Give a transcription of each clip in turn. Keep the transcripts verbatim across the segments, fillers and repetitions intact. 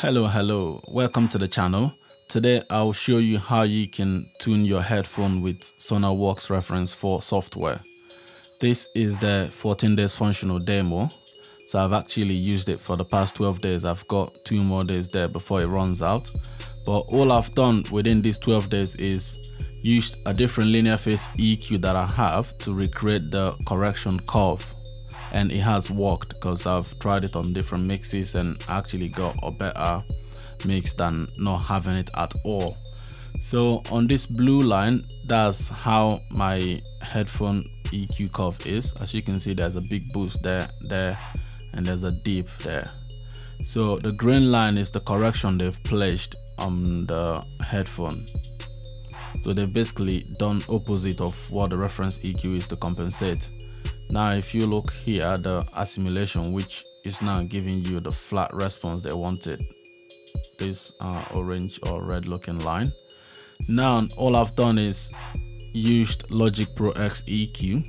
Hello, hello, welcome to the channel. Today I'll show you how you can tune your headphone with Sonarworks Reference four software. This is the fourteen days functional demo, so I've actually used it for the past twelve days. I've got two more days there before it runs out. But all I've done within these twelve days is used a different linear phase E Q that I have to recreate the correction curve. And it has worked because I've tried it on different mixes and actually got a better mix than not having it at all. So on this blue line, that's how my headphone E Q curve is. As you can see, there's a big boost there, there, and there's a dip there. So the green line is the correction they've placed on the headphone. So they've basically done opposite of what the reference E Q is to compensate. Now if you look here at the assimilation, which is now giving you the flat response they wanted, this uh, orange or red looking line. Now all I've done is used Logic Pro X E Q.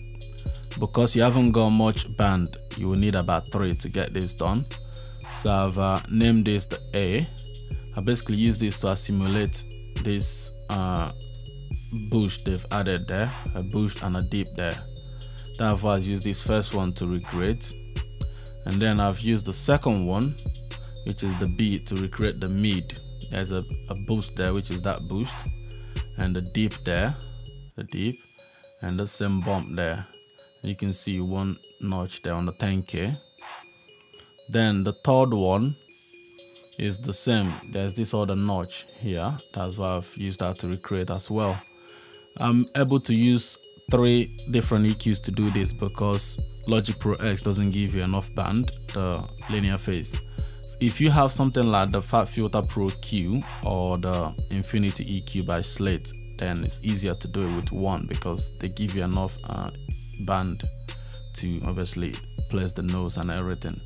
Because you haven't got much band, you will need about three to get this done. So I've uh, named this the A. I basically use this to assimilate this uh, boost they've added there, a boost and a dip there. I've used this first one to recreate, and then I've used the second one, which is the B, to recreate the mid. There's a, a boost there, which is that boost, and the dip there, the dip, and the same bump there. You can see one notch there on the ten K. Then the third one is the same. There's this other notch here. That's why I've used that to recreate as well. I'm able to use three different E Qs to do this because Logic Pro X doesn't give you enough band, the linear phase. If you have something like the FabFilter Pro Q or the Infinity E Q by Slate, then it's easier to do it with one because they give you enough uh, band to obviously place the nose and everything.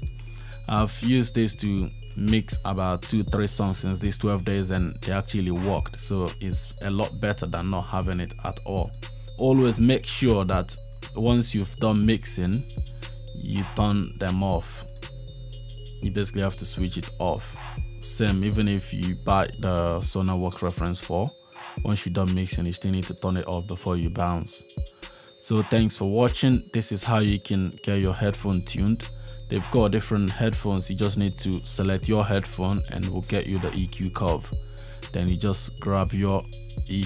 I've used this to mix about two, three songs since these twelve days, and they actually worked. So it's a lot better than not having it at all. Always make sure that once you've done mixing, you turn them off. You basically have to switch it off. Same, even if you buy the Sonarworks Reference four, once you're done mixing, you still need to turn it off before you bounce. So thanks for watching. This is how you can get your headphone tuned. They've got different headphones. You just need to select your headphone and we'll get you the E Q curve. Then you just grab your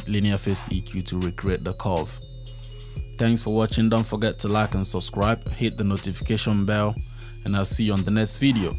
linear phase E Q to recreate the curve. Thanks for watching. Don't forget to like and subscribe, hit the notification bell, and I'll see you on the next video.